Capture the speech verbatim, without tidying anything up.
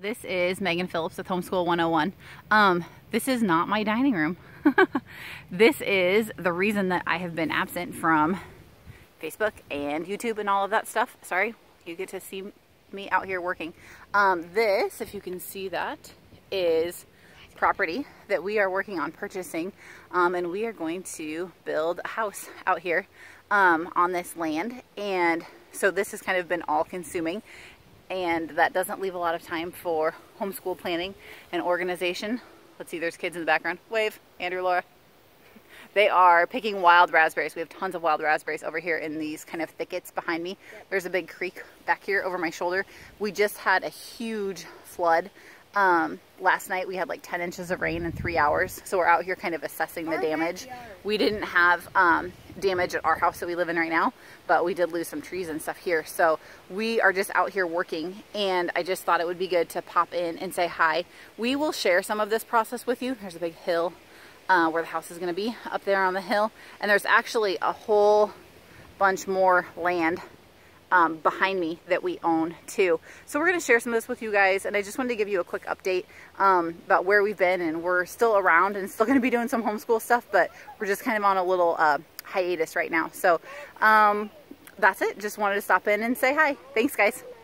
This is Megan Phillips with Homeschool one oh one. Um, this is not my dining room. This is the reason that I have been absent from Facebook and YouTube and all of that stuff. Sorry, you get to see me out here working. Um, this, if you can see that, is property that we are working on purchasing. Um, and we are going to build a house out here um, on this land. And so this has kind of been all consuming. And that doesn't leave a lot of time for homeschool planning and organization. Let's see, there's kids in the background. Wave, Andrew, Laura. They are picking wild raspberries. We have tons of wild raspberries over here in these kind of thickets behind me. There's a big creek back here over my shoulder. We just had a huge flood. Um, last night we had like ten inches of rain in three hours. So we're out here kind of assessing the damage. We didn't have um, damage at our house that we live in right now, but we did lose some trees and stuff here. So we are just out here working, and I just thought it would be good to pop in and say hi. We will share some of this process with you. There's a big hill uh, where the house is going to be up there on the hill. And there's actually a whole bunch more land Um, behind me that we own too. So we're going to share some of this with you guys, and I just wanted to give you a quick update um, about where we've been, and we're still around and still going to be doing some homeschool stuff, but we're just kind of on a little uh, hiatus right now. So um, that's it. Just wanted to stop in and say hi. Thanks guys.